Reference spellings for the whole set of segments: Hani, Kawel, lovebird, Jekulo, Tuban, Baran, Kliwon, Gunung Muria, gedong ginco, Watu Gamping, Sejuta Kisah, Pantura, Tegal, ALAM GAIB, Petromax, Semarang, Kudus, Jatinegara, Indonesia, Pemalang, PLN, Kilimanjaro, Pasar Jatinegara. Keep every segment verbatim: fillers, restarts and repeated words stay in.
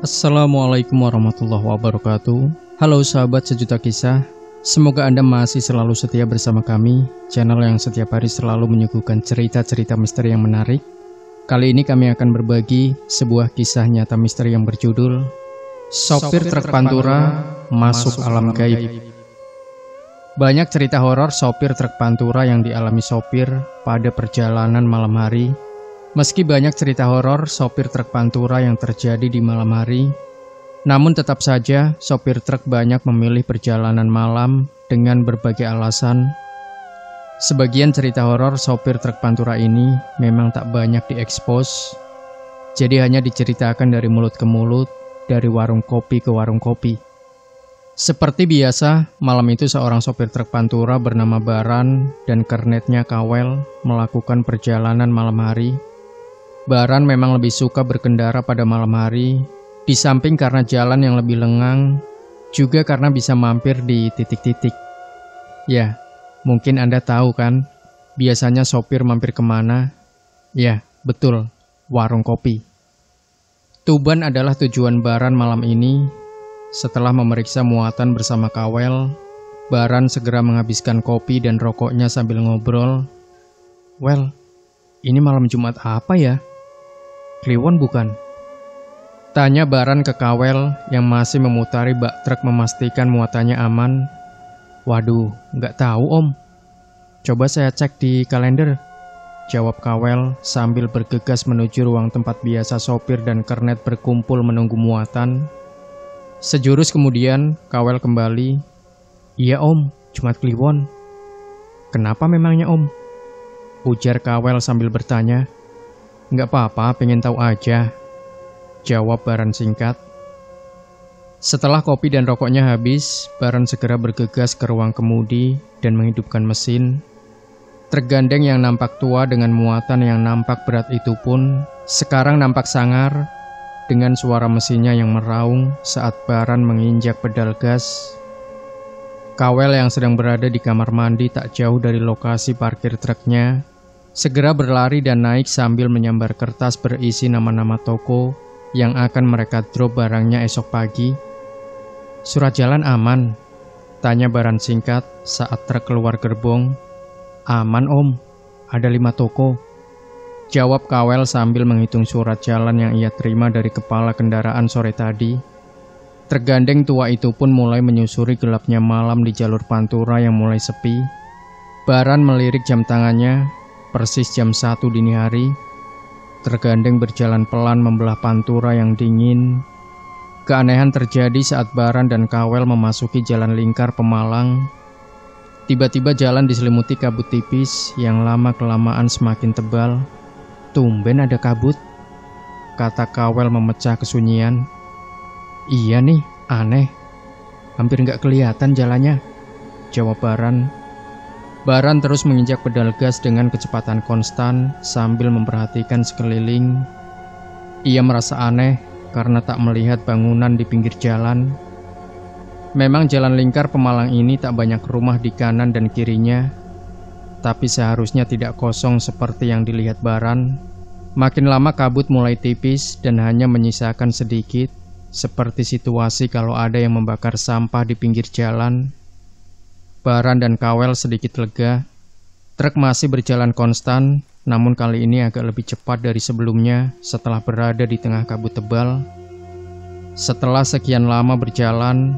Assalamualaikum warahmatullahi wabarakatuh. Halo sahabat Sejuta Kisah, semoga Anda masih selalu setia bersama kami, channel yang setiap hari selalu menyuguhkan cerita-cerita misteri yang menarik. Kali ini kami akan berbagi sebuah kisah nyata misteri yang berjudul Sopir Truk Pantura Masuk Alam Gaib. Banyak cerita horor sopir truk Pantura yang dialami sopir pada perjalanan malam hari. Meski banyak cerita horor sopir truk Pantura yang terjadi di malam hari, namun tetap saja sopir truk banyak memilih perjalanan malam dengan berbagai alasan. Sebagian cerita horor sopir truk Pantura ini memang tak banyak diekspos, jadi hanya diceritakan dari mulut ke mulut, dari warung kopi ke warung kopi. Seperti biasa, malam itu seorang sopir truk Pantura bernama Baran dan kernetnya Kawel melakukan perjalanan malam hari. Baran memang lebih suka berkendara pada malam hari, di samping karena jalan yang lebih lengang, juga karena bisa mampir di titik-titik. Ya, mungkin Anda tahu kan, biasanya sopir mampir kemana? Ya, betul, warung kopi. Tuban adalah tujuan Baran malam ini. Setelah memeriksa muatan bersama Kawel, Baran segera menghabiskan kopi dan rokoknya sambil ngobrol. Well, ini malam Jumat apa ya? Kliwon bukan? Tanya Baran ke Kawel yang masih memutari bak truk memastikan muatannya aman. Waduh, nggak tahu om. Coba saya cek di kalender. Jawab Kawel sambil bergegas menuju ruang tempat biasa sopir dan kernet berkumpul menunggu muatan. Sejurus kemudian Kawel kembali. Iya om, Jumat Kliwon. Kenapa memangnya om? Ujar Kawel sambil bertanya. Nggak apa-apa, pengen tahu aja. Jawab Baran singkat. Setelah kopi dan rokoknya habis, Baran segera bergegas ke ruang kemudi dan menghidupkan mesin. Truk gandeng yang nampak tua dengan muatan yang nampak berat itu pun sekarang nampak sangar dengan suara mesinnya yang meraung saat Baran menginjak pedal gas. Kawel yang sedang berada di kamar mandi tak jauh dari lokasi parkir truknya segera berlari dan naik sambil menyambar kertas berisi nama-nama toko yang akan mereka drop barangnya esok pagi. Surat jalan aman? Tanya Baran singkat saat truk keluar gerbong. Aman om, ada lima toko. Jawab Kawel sambil menghitung surat jalan yang ia terima dari kepala kendaraan sore tadi. Truk gandeng tua itu pun mulai menyusuri gelapnya malam di jalur Pantura yang mulai sepi. Baran melirik jam tangannya, persis jam satu dini hari. Truk gandeng berjalan pelan membelah Pantura yang dingin. Keanehan terjadi saat Baran dan Kawel memasuki jalan lingkar Pemalang. Tiba-tiba jalan diselimuti kabut tipis yang lama-kelamaan semakin tebal. Tumben ada kabut, kata Kawel memecah kesunyian. Iya nih, aneh. Hampir nggak kelihatan jalannya, jawab Baran. Baran terus menginjak pedal gas dengan kecepatan konstan sambil memperhatikan sekeliling. Ia merasa aneh karena tak melihat bangunan di pinggir jalan. Memang jalan lingkar Pemalang ini tak banyak rumah di kanan dan kirinya, tapi seharusnya tidak kosong seperti yang dilihat Baran. Makin lama kabut mulai tipis dan hanya menyisakan sedikit, seperti situasi kalau ada yang membakar sampah di pinggir jalan. Baran dan Kawel sedikit lega. Truk masih berjalan konstan, namun kali ini agak lebih cepat dari sebelumnya setelah berada di tengah kabut tebal. Setelah sekian lama berjalan,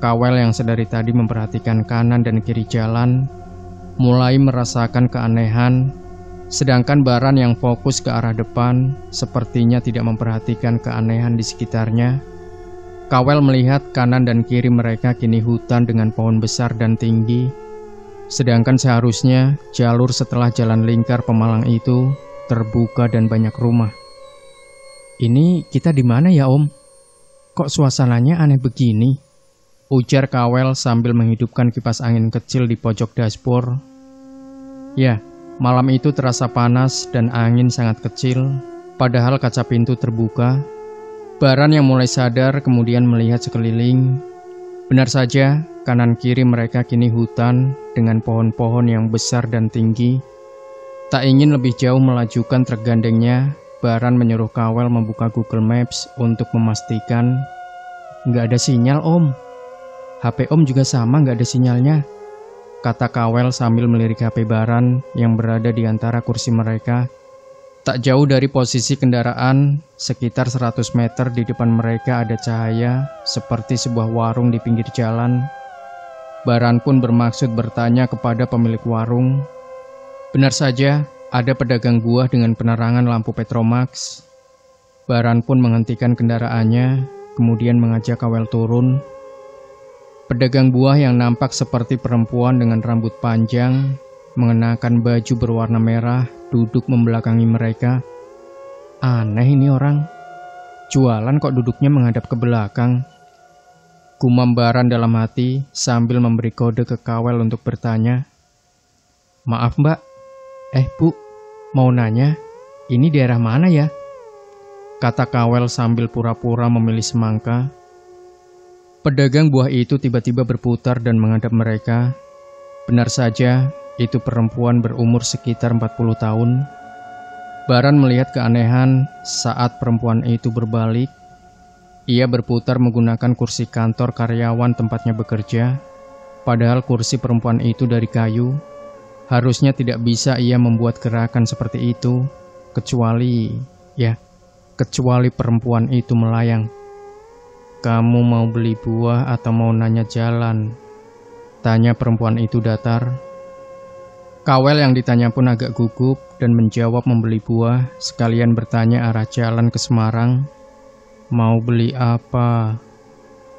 Kawel yang sedari tadi memperhatikan kanan dan kiri jalan mulai merasakan keanehan, sedangkan Baran yang fokus ke arah depan sepertinya tidak memperhatikan keanehan di sekitarnya. Kawel melihat kanan dan kiri mereka kini hutan dengan pohon besar dan tinggi, sedangkan seharusnya jalur setelah jalan lingkar Pemalang itu terbuka dan banyak rumah. Ini kita di mana ya om? Kok suasananya aneh begini? Ujar Kawel sambil menghidupkan kipas angin kecil di pojok dashboard. Ya, malam itu terasa panas dan angin sangat kecil, padahal kaca pintu terbuka. Baran yang mulai sadar kemudian melihat sekeliling. Benar saja, kanan kiri mereka kini hutan dengan pohon-pohon yang besar dan tinggi. Tak ingin lebih jauh melajukan truk gandengnya, Baran menyuruh Kawel membuka Google Maps untuk memastikan. Nggak ada sinyal om, H P om juga sama nggak ada sinyalnya, kata Kawel sambil melirik H P Baran yang berada di antara kursi mereka. Tak jauh dari posisi kendaraan, sekitar seratus meter di depan mereka ada cahaya seperti sebuah warung di pinggir jalan. Baran pun bermaksud bertanya kepada pemilik warung. Benar saja, ada pedagang buah dengan penerangan lampu Petromax. Baran pun menghentikan kendaraannya, kemudian mengajak Kawel turun. Pedagang buah yang nampak seperti perempuan dengan rambut panjang, mengenakan baju berwarna merah, duduk membelakangi mereka. Aneh ini orang, jualan kok duduknya menghadap ke belakang. Gumam Baran dalam hati sambil memberi kode ke Kawel untuk bertanya. Maaf mbak, eh bu, mau nanya, ini daerah mana ya? Kata Kawel sambil pura-pura memilih semangka. Pedagang buah itu tiba-tiba berputar dan menghadap mereka. Benar saja, itu perempuan berumur sekitar empat puluh tahun. Baran melihat keanehan saat perempuan itu berbalik. Ia berputar menggunakan kursi kantor karyawan tempatnya bekerja, padahal kursi perempuan itu dari kayu. Harusnya tidak bisa ia membuat gerakan seperti itu, kecuali, ya, kecuali perempuan itu melayang. Kamu mau beli buah atau mau nanya jalan? Tanya perempuan itu datar. Kawel yang ditanya pun agak gugup dan menjawab membeli buah, sekalian bertanya arah jalan ke Semarang. Mau beli apa?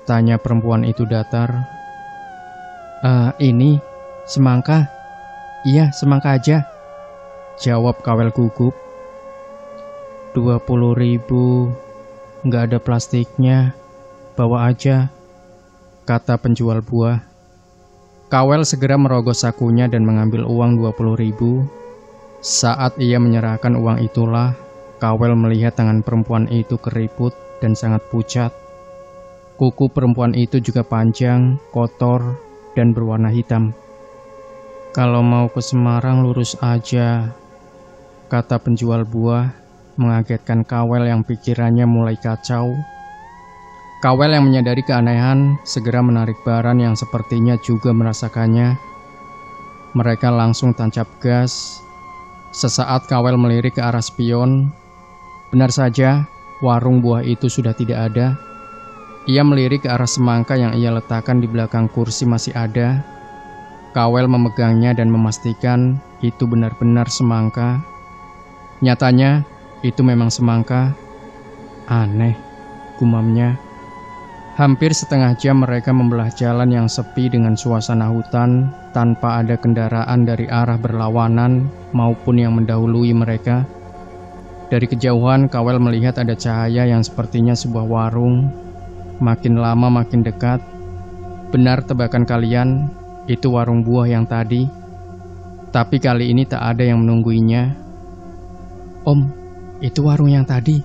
Tanya perempuan itu datar. Uh, ini, semangka. Iya, semangka aja. Jawab Kawel gugup. dua puluh ribu, nggak ada plastiknya. Bawa aja, kata penjual buah. Kawel segera merogoh sakunya dan mengambil uang dua puluh ribu. Saat ia menyerahkan uang itulah, Kawel melihat tangan perempuan itu keriput dan sangat pucat. Kuku perempuan itu juga panjang, kotor, dan berwarna hitam. Kalau mau ke Semarang lurus aja, kata penjual buah, mengagetkan Kawel yang pikirannya mulai kacau. Kawel yang menyadari keanehan segera menarik Baran yang sepertinya juga merasakannya. Mereka langsung tancap gas. Sesaat Kawel melirik ke arah spion. Benar saja, warung buah itu sudah tidak ada. Ia melirik ke arah semangka yang ia letakkan di belakang kursi masih ada. Kawel memegangnya dan memastikan itu benar-benar semangka. Nyatanya, itu memang semangka. Aneh, gumamnya. Hampir setengah jam mereka membelah jalan yang sepi dengan suasana hutan tanpa ada kendaraan dari arah berlawanan maupun yang mendahului mereka. Dari kejauhan Kawel melihat ada cahaya yang sepertinya sebuah warung. Makin lama makin dekat. Benar tebakan kalian, itu warung buah yang tadi. Tapi kali ini tak ada yang menungguinya. Om, itu warung yang tadi,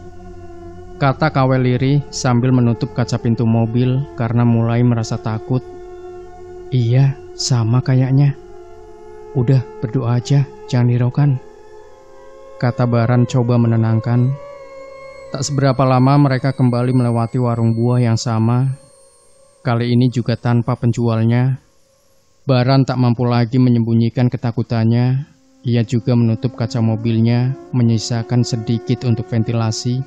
kata Kawel lirih sambil menutup kaca pintu mobil karena mulai merasa takut. Iya, sama kayaknya. Udah, berdoa aja, jangan hiraukan, kata Baran coba menenangkan. Tak seberapa lama mereka kembali melewati warung buah yang sama. Kali ini juga tanpa penjualnya. Baran tak mampu lagi menyembunyikan ketakutannya. Ia juga menutup kaca mobilnya, menyisakan sedikit untuk ventilasi.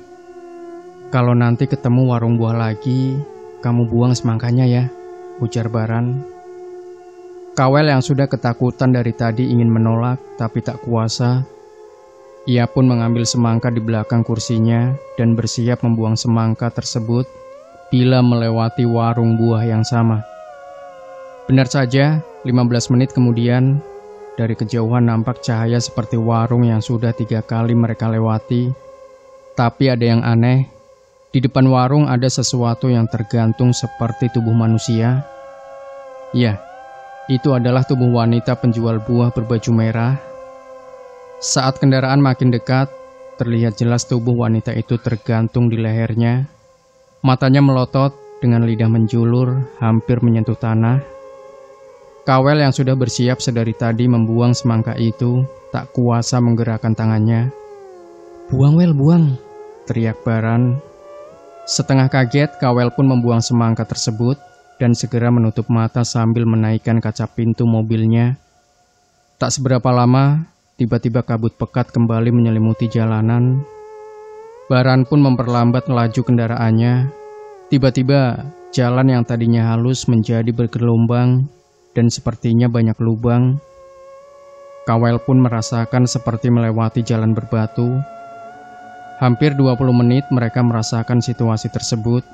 Kalau nanti ketemu warung buah lagi, kamu buang semangkanya ya, ujar Baran. Kawel yang sudah ketakutan dari tadi ingin menolak, tapi tak kuasa. Ia pun mengambil semangka di belakang kursinya dan bersiap membuang semangka tersebut bila melewati warung buah yang sama. Benar saja, lima belas menit kemudian, dari kejauhan nampak cahaya seperti warung yang sudah tiga kali mereka lewati. Tapi ada yang aneh. Di depan warung ada sesuatu yang tergantung seperti tubuh manusia. Ya, itu adalah tubuh wanita penjual buah berbaju merah. Saat kendaraan makin dekat, terlihat jelas tubuh wanita itu tergantung di lehernya. Matanya melotot dengan lidah menjulur hampir menyentuh tanah. Kawel yang sudah bersiap sedari tadi membuang semangka itu tak kuasa menggerakkan tangannya. "Buang, Wel, buang!" teriak Baran. Setengah kaget, Kawel pun membuang semangka tersebut dan segera menutup mata sambil menaikkan kaca pintu mobilnya. Tak seberapa lama, tiba-tiba kabut pekat kembali menyelimuti jalanan. Baran pun memperlambat melaju kendaraannya. Tiba-tiba, jalan yang tadinya halus menjadi bergelombang dan sepertinya banyak lubang. Kawel pun merasakan seperti melewati jalan berbatu. Hampir dua puluh menit mereka merasakan situasi tersebut,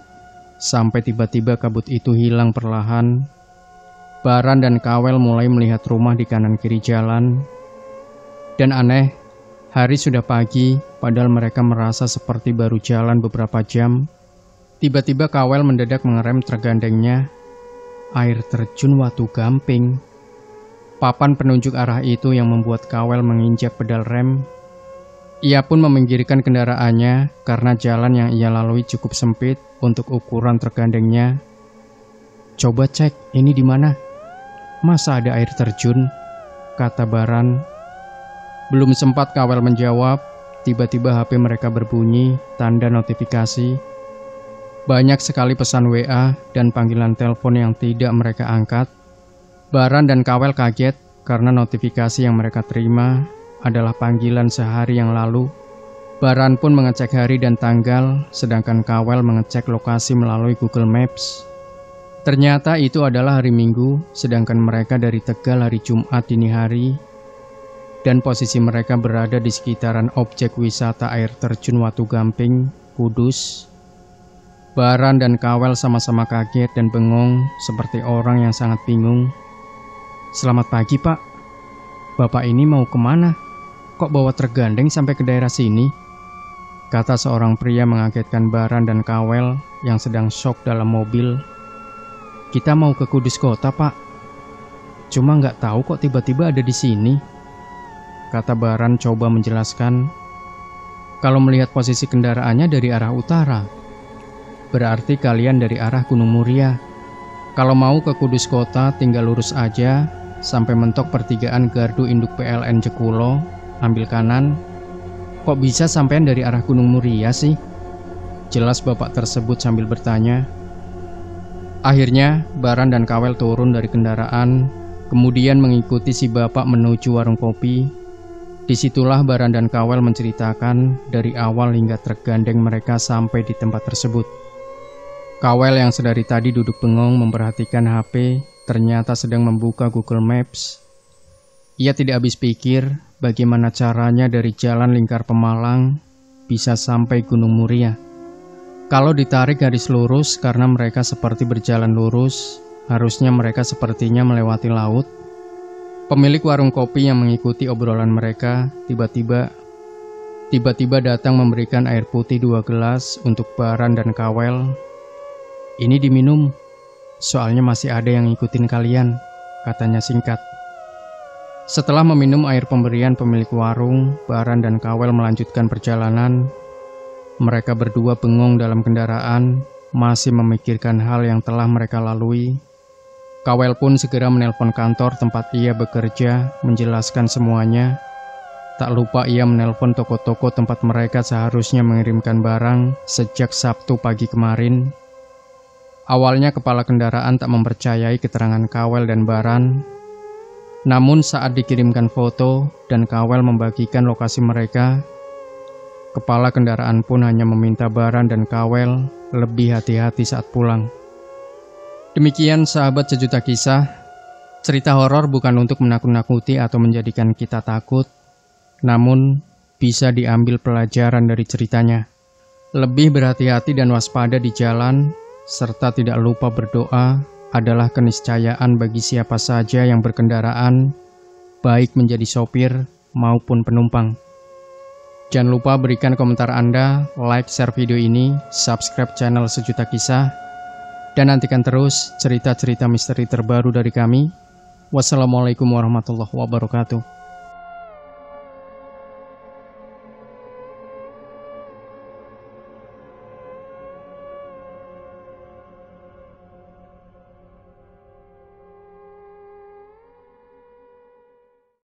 sampai tiba-tiba kabut itu hilang perlahan. Baran dan Kawel mulai melihat rumah di kanan kiri jalan. Dan aneh, hari sudah pagi, padahal mereka merasa seperti baru jalan beberapa jam. Tiba-tiba Kawel mendadak mengerem tergandengnya. Air terjun Watu Gamping. Papan penunjuk arah itu yang membuat Kawel menginjak pedal rem. Ia pun meminggirkan kendaraannya karena jalan yang ia lalui cukup sempit untuk ukuran tergandengnya. "Coba cek, ini di mana? Masa ada air terjun?" kata Baran. Belum sempat Kawel menjawab, tiba-tiba H P mereka berbunyi tanda notifikasi. Banyak sekali pesan W A dan panggilan telepon yang tidak mereka angkat. Baran dan Kawel kaget karena notifikasi yang mereka terima adalah panggilan sehari yang lalu. Baran pun mengecek hari dan tanggal, sedangkan Kawel mengecek lokasi melalui Google Maps. Ternyata itu adalah hari Minggu, sedangkan mereka dari Tegal hari Jumat dini hari, dan posisi mereka berada di sekitaran objek wisata air terjun Watu Gamping, Kudus. Baran dan Kawel sama-sama kaget dan bengong seperti orang yang sangat bingung. "Selamat pagi, Pak. Bapak ini mau kemana? Kok bawa tergandeng sampai ke daerah sini?" kata seorang pria mengagetkan Baran dan Kawel yang sedang shock dalam mobil. "Kita mau ke Kudus Kota, Pak. Cuma nggak tahu kok tiba-tiba ada di sini," kata Baran coba menjelaskan. "Kalau melihat posisi kendaraannya dari arah utara, berarti kalian dari arah Gunung Muria. Kalau mau ke Kudus Kota tinggal lurus aja sampai mentok pertigaan gardu induk P L N Jekulo, ambil kanan. Kok bisa sampean dari arah Gunung Muria sih?" jelas bapak tersebut sambil bertanya. Akhirnya Baran dan Kawel turun dari kendaraan, kemudian mengikuti si bapak menuju warung kopi. Disitulah Baran dan Kawel menceritakan dari awal hingga tergandeng mereka sampai di tempat tersebut. Kawel yang sedari tadi duduk bengong memperhatikan H P ternyata sedang membuka Google Maps. Ia tidak habis pikir bagaimana caranya dari jalan lingkar Pemalang bisa sampai Gunung Muria. Kalau ditarik garis lurus karena mereka seperti berjalan lurus, harusnya mereka sepertinya melewati laut. Pemilik warung kopi yang mengikuti obrolan mereka tiba-tiba tiba-tiba datang memberikan air putih dua gelas untuk Baran dan Kawel. "Ini diminum. Soalnya masih ada yang ngikutin kalian," katanya singkat. Setelah meminum air pemberian pemilik warung, Baran dan Kawel melanjutkan perjalanan. Mereka berdua bengong dalam kendaraan, masih memikirkan hal yang telah mereka lalui. Kawel pun segera menelpon kantor tempat ia bekerja, menjelaskan semuanya. Tak lupa ia menelpon toko-toko tempat mereka seharusnya mengirimkan barang sejak Sabtu pagi kemarin. Awalnya kepala kendaraan tak mempercayai keterangan Kawel dan Baran. Namun saat dikirimkan foto dan Kawel membagikan lokasi mereka, kepala kendaraan pun hanya meminta Baran dan Kawel lebih hati-hati saat pulang. Demikian sahabat Sejuta Kisah, cerita horor bukan untuk menakut-nakuti atau menjadikan kita takut, namun bisa diambil pelajaran dari ceritanya. Lebih berhati-hati dan waspada di jalan, serta tidak lupa berdoa adalah keniscayaan bagi siapa saja yang berkendaraan, baik menjadi sopir maupun penumpang. Jangan lupa berikan komentar Anda, like, share video ini, subscribe channel Sejuta Kisah, dan nantikan terus cerita-cerita misteri terbaru dari kami. Wassalamualaikum warahmatullahi wabarakatuh.